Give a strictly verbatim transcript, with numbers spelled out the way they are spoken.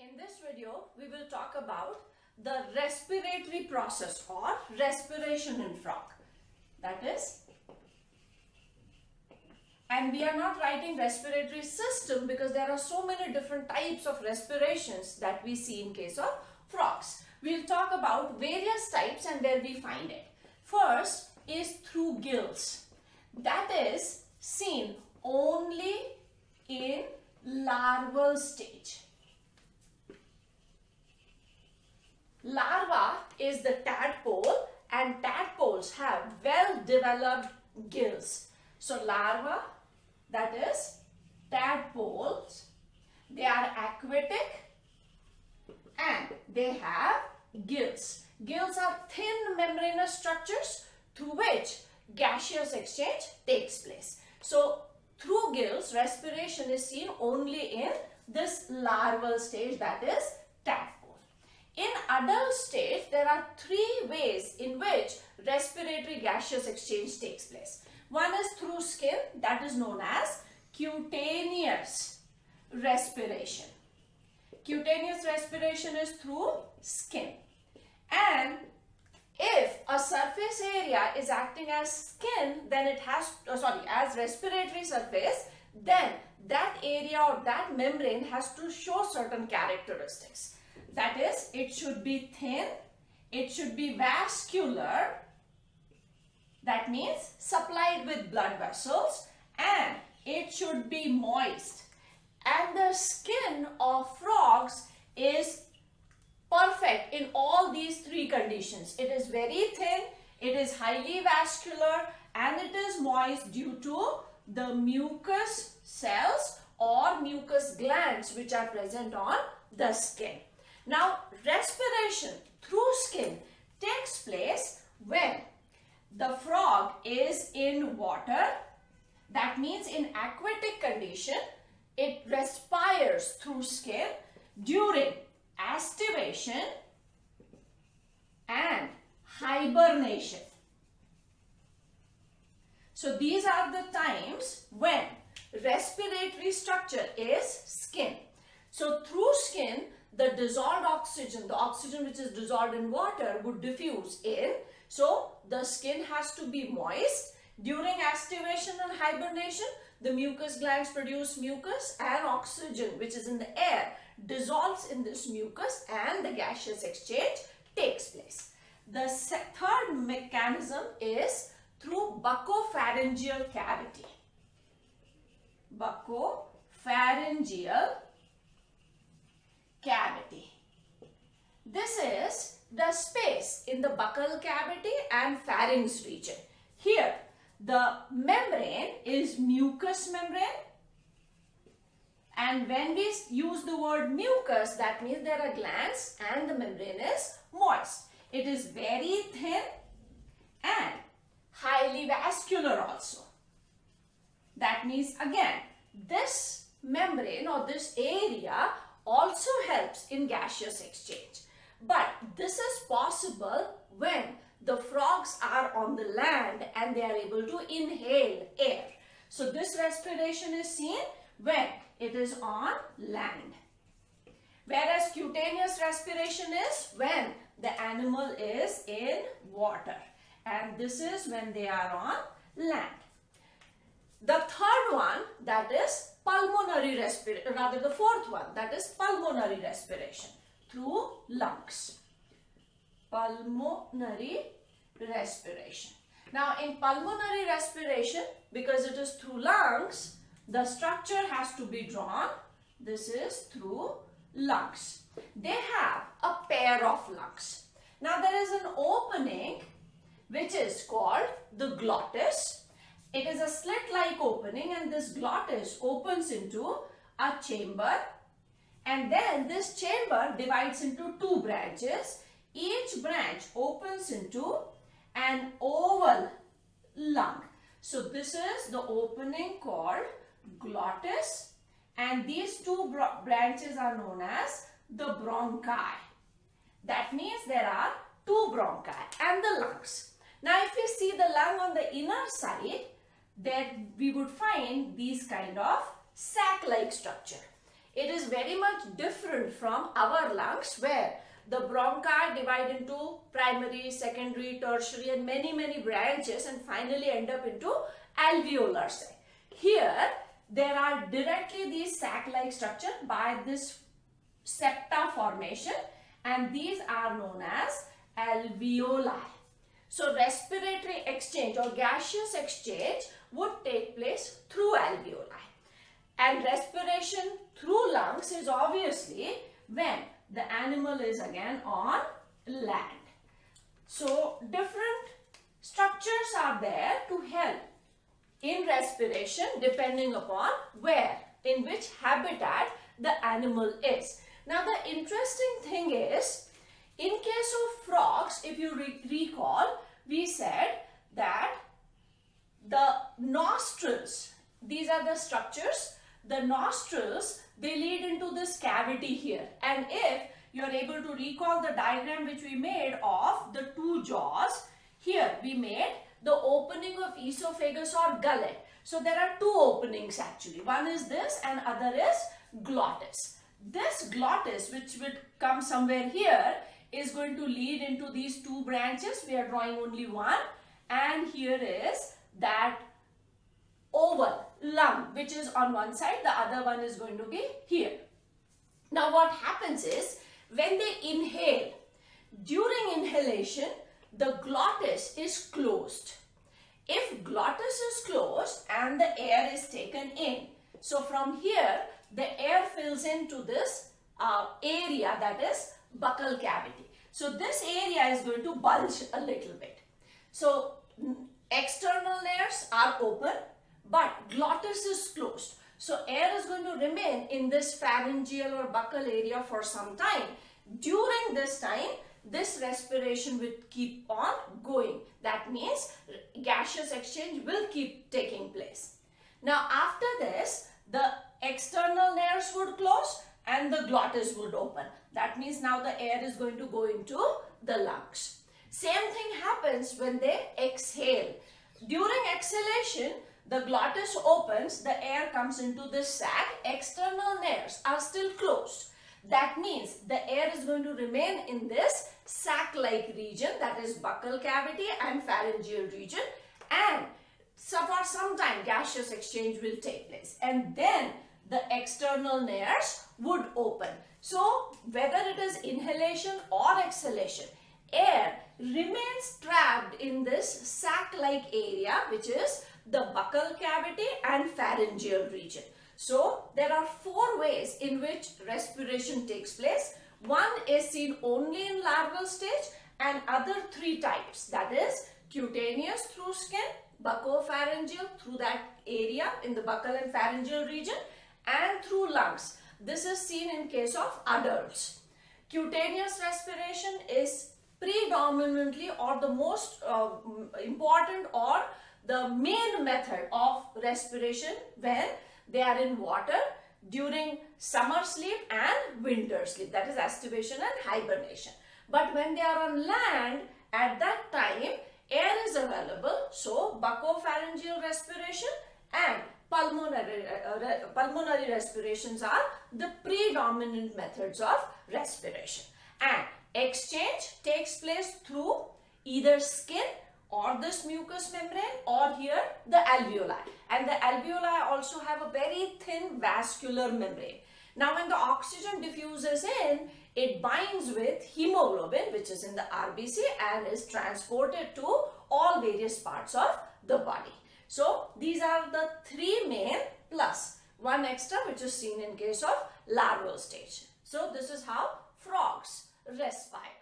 In this video, we will talk about the respiratory process or respiration in frog. That is, and we are not writing respiratory system because there are so many different types of respirations that we see in case of frogs. We'll talk about various types and where we find it. First is through gills. That is seen only in larval stage. Larva is the tadpole and tadpoles have well developed gills. So larva, that is tadpoles, they are aquatic and they have gills. Gills are thin membranous structures through which gaseous exchange takes place. So through gills, respiration is seen only in this larval stage, that is tadpole. In adult stage, there are three ways in which respiratory gaseous exchange takes place. One is through skin, that is known as cutaneous respiration. Cutaneous respiration is through skin. And if a surface area is acting as skin, then it has, oh, sorry, as respiratory surface, then that area or that membrane has to show certain characteristics. That is, it should be thin, it should be vascular, that means supplied with blood vessels, and it should be moist. And the skin of frogs is perfect in all these three conditions. It is very thin, it is highly vascular, and it is moist due to the mucus cells or mucus glands which are present on the skin. Now, respiration through skin takes place when the frog is in water. That means in aquatic condition, it respires through skin during aestivation and hibernation. So, these are the times when respiratory structure is skin. So, through skin, the dissolved oxygen, the oxygen which is dissolved in water would diffuse in. So, the skin has to be moist. During aestivation and hibernation, the mucus glands produce mucus and oxygen which is in the air dissolves in this mucus and the gaseous exchange takes place. The third mechanism is through buccopharyngeal cavity. Buccopharyngeal cavity. This is the space in the buccal cavity and pharynx region. Here, the membrane is mucous membrane, and when we use the word mucus, that means there are glands and the membrane is moist. It is very thin and highly vascular also. That means again, this membrane or this area also helps in gaseous exchange. But this is possible when the frogs are on the land and they are able to inhale air. So this respiration is seen when it is on land. Whereas cutaneous respiration is when the animal is in water. And this is when they are on land. The third one, that is pulmonary respiration, rather the fourth one, that is pulmonary respiration through lungs. Pulmonary respiration. Now in pulmonary respiration, because it is through lungs, the structure has to be drawn. This is through lungs. They have a pair of lungs. Now there is an opening which is called the glottis. It is a slit-like opening and this glottis opens into a chamber, and then this chamber divides into two branches. Each branch opens into an oval lung. So this is the opening called glottis, and these two branches are known as the bronchi. That means there are two bronchi and the lungs. Now if we see the lung on the inner side, then we would find these kind of sac-like structure. It is very much different from our lungs, where the bronchi divide into primary, secondary, tertiary and many many branches and finally end up into alveolar sac. Here there are directly these sac-like structure by this septa formation, and these are known as alveoli. So respiratory exchange or gaseous exchange would take place through alveoli, and respiration through lungs is obviously when the animal is again on land. So different structures are there to help in respiration depending upon where, in which habitat the animal is. Now the interesting thing is, in case of frogs, if you re recall, we said that the nostrils, these are the structures, the nostrils, they lead into this cavity here. And if you are able to recall the diagram which we made of the two jaws, here we made the opening of esophagus or gullet. So there are two openings actually. One is this and other is glottis. This glottis, which would come somewhere here, is going to lead into these two branches. We are drawing only one. And here is that oval lung, which is on one side, the other one is going to be here. Now what happens is, when they inhale, during inhalation the glottis is closed. If glottis is closed and the air is taken in, so from here the air fills into this uh, area, that is buccal cavity. So this area is going to bulge a little bit. So external layers are open, but glottis is closed. So air is going to remain in this pharyngeal or buccal area for some time. During this time, this respiration will keep on going. That means gaseous exchange will keep taking place. Now after this, the external layers would close and the glottis would open. That means now the air is going to go into the lungs. Same thing happens when they exhale. During exhalation, the glottis opens, the air comes into this sac, external layers are still closed. That means the air is going to remain in this sac-like region, that is buccal cavity and pharyngeal region, and so for some time gaseous exchange will take place, and then the external layers would open. So whether it is inhalation or exhalation, air remains trapped in this sac-like area, which is the buccal cavity and pharyngeal region. So there are four ways in which respiration takes place. One is seen only in larval stage, and other three types, that is cutaneous through skin, buccopharyngeal through that area in the buccal and pharyngeal region, and through lungs. This is seen in case of adults. Cutaneous respiration is predominantly or the most uh, important or the main method of respiration when they are in water during summer sleep and winter sleep, that is aestivation and hibernation. But when they are on land, at that time air is available, so buccopharyngeal respiration and pulmonary, uh, pulmonary respirations are the predominant methods of respiration. And exchange takes place through either skin or this mucous membrane, or here the alveoli. And the alveoli also have a very thin vascular membrane. Now when the oxygen diffuses in, it binds with hemoglobin, which is in the R B C, and is transported to all various parts of the body. So these are the three main, plus one extra which is seen in case of larval stage. So this is how frogs respire.